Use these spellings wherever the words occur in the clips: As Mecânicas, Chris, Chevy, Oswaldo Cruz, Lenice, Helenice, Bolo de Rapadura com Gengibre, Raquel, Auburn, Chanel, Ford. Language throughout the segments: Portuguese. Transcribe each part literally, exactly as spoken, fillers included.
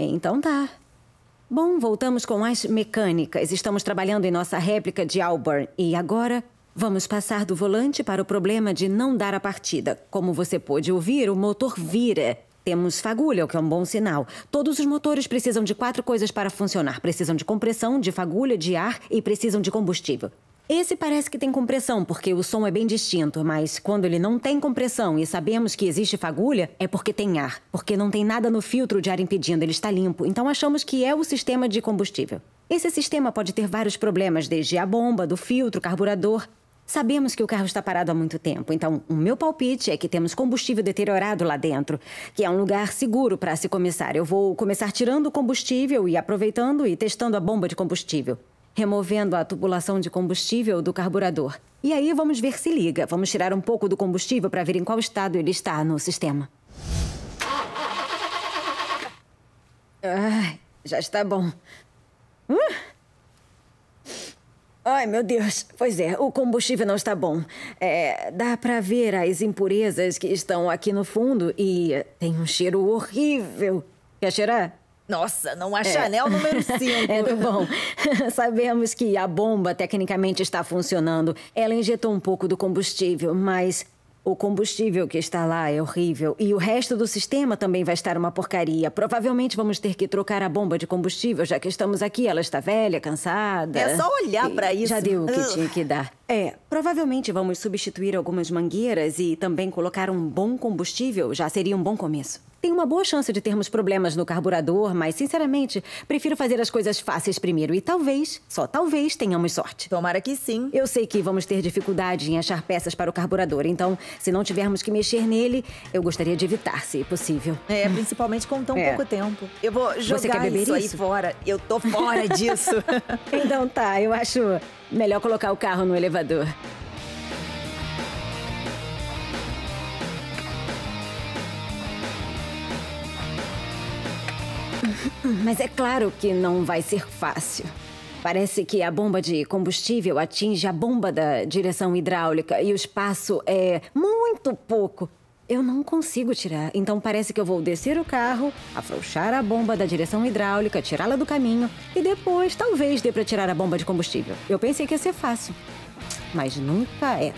Então tá. Bom, voltamos com as mecânicas. Estamos trabalhando em nossa réplica de Auburn. E agora, vamos passar do volante para o problema de não dar a partida. Como você pôde ouvir, o motor vira. Temos fagulha, o que é um bom sinal. Todos os motores precisam de quatro coisas para funcionar. Precisam de compressão, de fagulha, de ar e precisam de combustível. Esse parece que tem compressão, porque o som é bem distinto, mas quando ele não tem compressão e sabemos que existe fagulha, é porque tem ar, porque não tem nada no filtro de ar impedindo, ele está limpo, então achamos que é o sistema de combustível. Esse sistema pode ter vários problemas, desde a bomba, do filtro, carburador. Sabemos que o carro está parado há muito tempo, então o meu palpite é que temos combustível deteriorado lá dentro, que é um lugar seguro para se começar. Eu vou começar tirando o combustível e aproveitando e testando a bomba de combustível, removendo a tubulação de combustível do carburador. E aí vamos ver se liga. Vamos tirar um pouco do combustível para ver em qual estado ele está no sistema. Ai, já está bom. Uh! Ai, meu Deus. Pois é, o combustível não está bom. É, dá para ver as impurezas que estão aqui no fundo e tem um cheiro horrível. Quer cheirar? Nossa, não há Chanel é. número cinco. É do bom. Sabemos que a bomba tecnicamente está funcionando. Ela injetou um pouco do combustível, mas o combustível que está lá é horrível. E o resto do sistema também vai estar uma porcaria. Provavelmente vamos ter que trocar a bomba de combustível, já que estamos aqui. Ela está velha, cansada. É só olhar para isso. Já deu o que tinha que dar. É, provavelmente vamos substituir algumas mangueiras e também colocar um bom combustível. Já seria um bom começo. Tem uma boa chance de termos problemas no carburador, mas, sinceramente, prefiro fazer as coisas fáceis primeiro. E talvez, só talvez, tenhamos sorte. Tomara que sim. Eu sei que vamos ter dificuldade em achar peças para o carburador. Então, se não tivermos que mexer nele, eu gostaria de evitar, se possível. É, principalmente com tão é. pouco tempo. Eu vou jogar Você quer beber isso, isso aí fora. Eu tô fora disso. Então tá, eu acho melhor colocar o carro no elevador. Mas é claro que não vai ser fácil. Parece que a bomba de combustível atinge a bomba da direção hidráulica e o espaço é muito pouco. Eu não consigo tirar, então parece que eu vou descer o carro, afrouxar a bomba da direção hidráulica, tirá-la do caminho e depois talvez dê para tirar a bomba de combustível. Eu pensei que ia ser fácil, mas nunca é.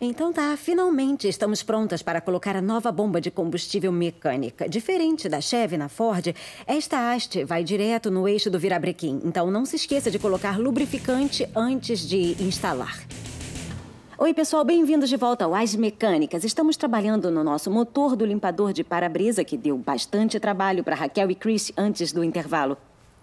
Então tá, finalmente estamos prontas para colocar a nova bomba de combustível mecânica. Diferente da Chevy na Ford, esta haste vai direto no eixo do virabrequim. Então não se esqueça de colocar lubrificante antes de instalar. Oi pessoal, bem-vindos de volta ao As Mecânicas. Estamos trabalhando no nosso motor do limpador de para-brisa, que deu bastante trabalho para Raquel e Chris antes do intervalo.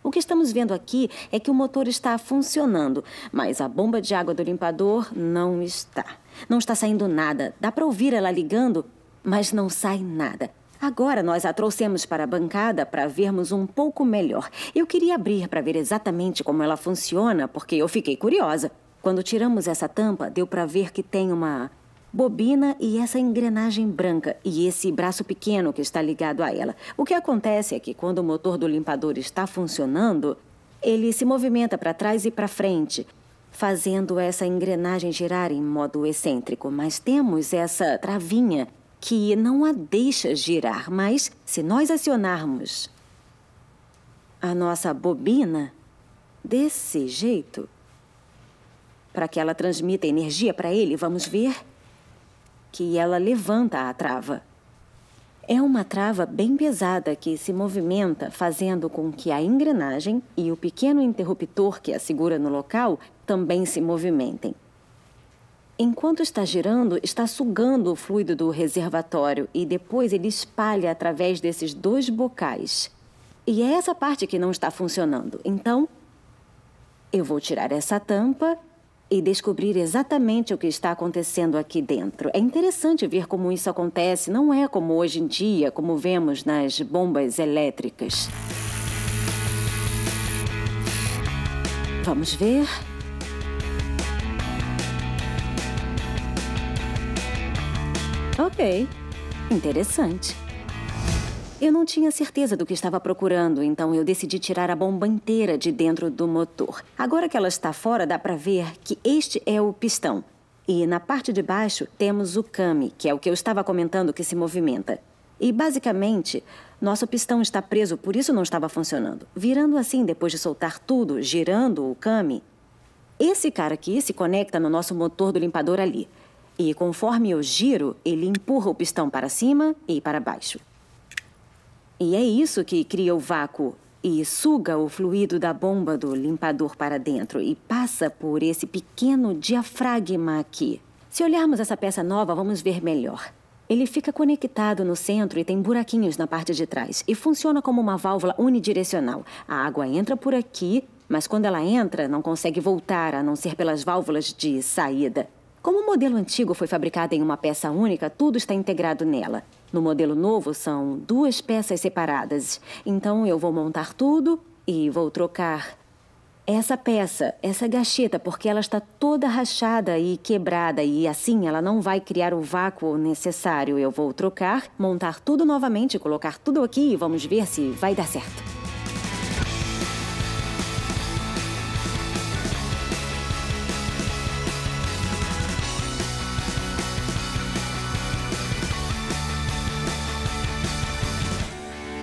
O que estamos vendo aqui é que o motor está funcionando, mas a bomba de água do limpador não está. Não está saindo nada. Dá para ouvir ela ligando, mas não sai nada. Agora nós a trouxemos para a bancada para vermos um pouco melhor. Eu queria abrir para ver exatamente como ela funciona, porque eu fiquei curiosa. Quando tiramos essa tampa, deu para ver que tem uma bobina e essa engrenagem branca e esse braço pequeno que está ligado a ela. O que acontece é que quando o motor do limpador está funcionando, ele se movimenta para trás e para frente, fazendo essa engrenagem girar em modo excêntrico. Mas temos essa travinha que não a deixa girar, mas se nós acionarmos a nossa bobina desse jeito, para que ela transmita energia para ele, vamos ver que ela levanta a trava. É uma trava bem pesada que se movimenta, fazendo com que a engrenagem e o pequeno interruptor que a segura no local também se movimentem. Enquanto está girando, está sugando o fluido do reservatório e depois ele espalha através desses dois bocais. E é essa parte que não está funcionando. Então, eu vou tirar essa tampa e descobrir exatamente o que está acontecendo aqui dentro. É interessante ver como isso acontece. Não é como hoje em dia, como vemos nas bombas elétricas. Vamos ver. Ok, interessante. Eu não tinha certeza do que estava procurando, então eu decidi tirar a bomba inteira de dentro do motor. Agora que ela está fora, dá para ver que este é o pistão. E na parte de baixo temos o came, que é o que eu estava comentando que se movimenta. E, basicamente, nosso pistão está preso, por isso não estava funcionando. Virando assim, depois de soltar tudo, girando o came, esse cara aqui se conecta no nosso motor do limpador ali. E, conforme eu giro, ele empurra o pistão para cima e para baixo. E é isso que cria o vácuo e suga o fluido da bomba do limpador para dentro e passa por esse pequeno diafragma aqui. Se olharmos essa peça nova, vamos ver melhor. Ele fica conectado no centro e tem buraquinhos na parte de trás e funciona como uma válvula unidirecional. A água entra por aqui, mas quando ela entra, não consegue voltar, a não ser pelas válvulas de saída. Como o modelo antigo foi fabricado em uma peça única, tudo está integrado nela. No modelo novo, são duas peças separadas. Então, eu vou montar tudo e vou trocar essa peça, essa gacheta, porque ela está toda rachada e quebrada e assim ela não vai criar o vácuo necessário. Eu vou trocar, montar tudo novamente, colocar tudo aqui e vamos ver se vai dar certo.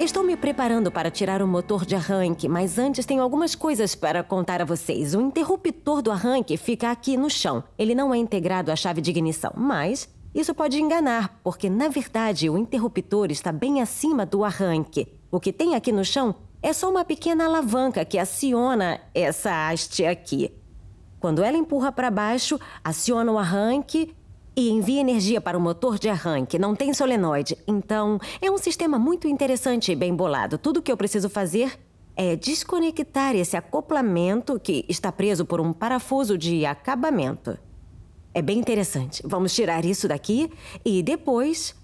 Estou me preparando para tirar o motor de arranque, mas antes tenho algumas coisas para contar a vocês. O interruptor do arranque fica aqui no chão. Ele não é integrado à chave de ignição, mas isso pode enganar, porque na verdade o interruptor está bem acima do arranque. O que tem aqui no chão é só uma pequena alavanca que aciona essa haste aqui. Quando ela empurra para baixo, aciona o arranque e envia energia para o motor de arranque. Não tem solenoide. Então, é um sistema muito interessante e bem bolado. Tudo o que eu preciso fazer é desconectar esse acoplamento que está preso por um parafuso de acabamento. É bem interessante. Vamos tirar isso daqui e depois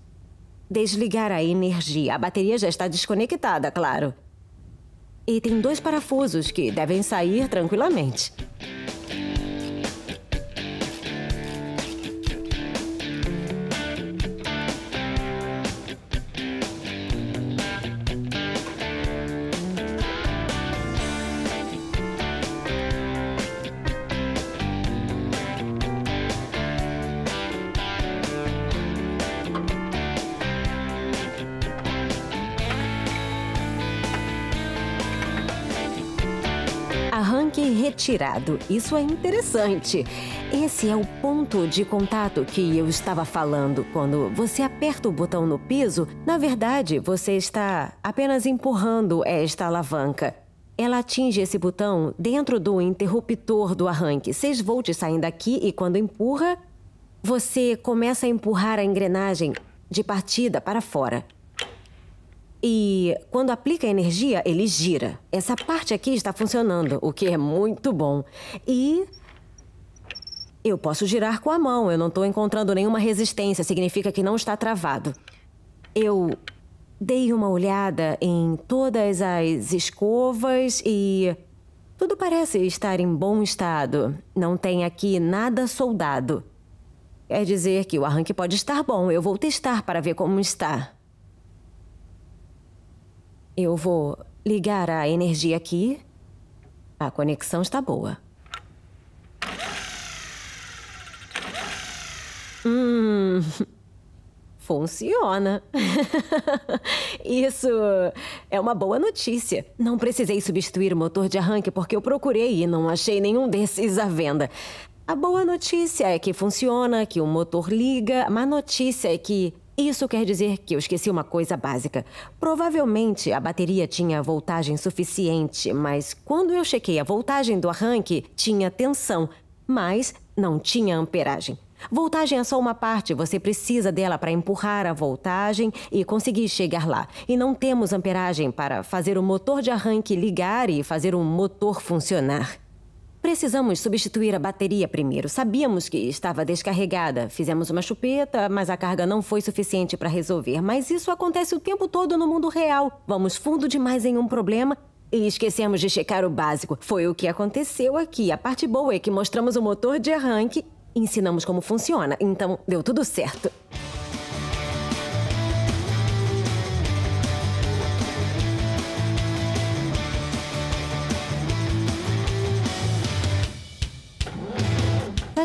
desligar a energia. A bateria já está desconectada, claro. E tem dois parafusos que devem sair tranquilamente. Arranque retirado. Isso é interessante. Esse é o ponto de contato que eu estava falando. Quando você aperta o botão no piso, na verdade, você está apenas empurrando esta alavanca. Ela atinge esse botão dentro do interruptor do arranque. seis volts saem daqui e quando empurra, você começa a empurrar a engrenagem de partida para fora. E quando aplica energia, ele gira. Essa parte aqui está funcionando, o que é muito bom. E eu posso girar com a mão, eu não estou encontrando nenhuma resistência, significa que não está travado. Eu dei uma olhada em todas as escovas e tudo parece estar em bom estado. Não tem aqui nada soldado. Quer dizer que o arranque pode estar bom, eu vou testar para ver como está. Eu vou ligar a energia aqui. A conexão está boa. Hum, funciona. Isso é uma boa notícia. Não precisei substituir o motor de arranque porque eu procurei e não achei nenhum desses à venda. A boa notícia é que funciona, que o motor liga. A má notícia é que isso quer dizer que eu esqueci uma coisa básica. Provavelmente a bateria tinha voltagem suficiente, mas quando eu chequei a voltagem do arranque, tinha tensão, mas não tinha amperagem. Voltagem é só uma parte, você precisa dela para empurrar a voltagem e conseguir chegar lá. E não temos amperagem para fazer o motor de arranque ligar e fazer o motor funcionar. Precisamos substituir a bateria primeiro. Sabíamos que estava descarregada. Fizemos uma chupeta, mas a carga não foi suficiente para resolver. Mas isso acontece o tempo todo no mundo real. Vamos fundo demais em um problema e esquecemos de checar o básico. Foi o que aconteceu aqui. A parte boa é que mostramos o motor de arranque, ensinamos como funciona. Então, deu tudo certo.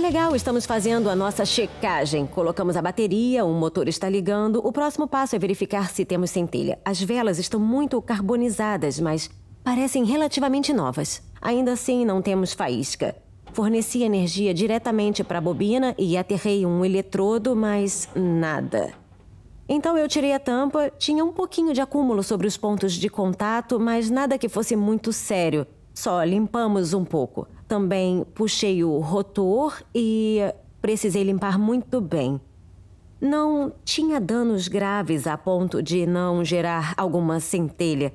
É legal, estamos fazendo a nossa checagem. Colocamos a bateria, o motor está ligando. O próximo passo é verificar se temos centelha. As velas estão muito carbonizadas, mas parecem relativamente novas. Ainda assim, não temos faísca. Forneci energia diretamente para a bobina e aterrei um eletrodo, mas nada. Então eu tirei a tampa, tinha um pouquinho de acúmulo sobre os pontos de contato, mas nada que fosse muito sério. Só limpamos um pouco. Também puxei o rotor e precisei limpar muito bem. Não tinha danos graves a ponto de não gerar alguma centelha.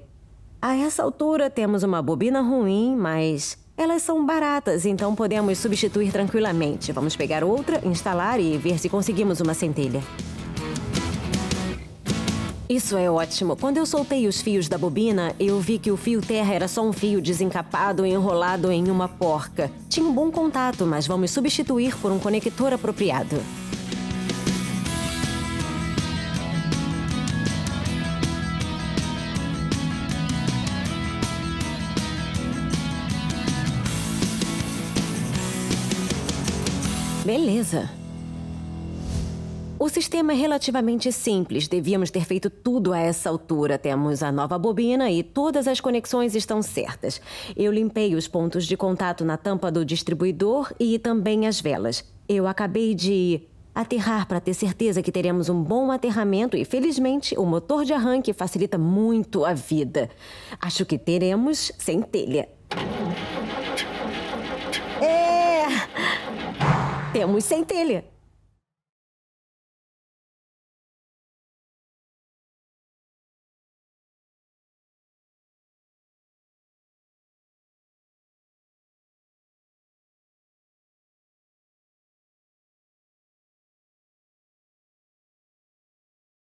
A essa altura temos uma bobina ruim, mas elas são baratas, então podemos substituir tranquilamente. Vamos pegar outra, instalar e ver se conseguimos uma centelha. Isso é ótimo. Quando eu soltei os fios da bobina, eu vi que o fio terra era só um fio desencapado enrolado em uma porca. Tinha um bom contato, mas vamos substituir por um conector apropriado. Beleza. O sistema é relativamente simples, devíamos ter feito tudo a essa altura. Temos a nova bobina e todas as conexões estão certas. Eu limpei os pontos de contato na tampa do distribuidor e também as velas. Eu acabei de aterrar para ter certeza que teremos um bom aterramento e, felizmente, o motor de arranque facilita muito a vida. Acho que teremos centelha. É! Temos centelha!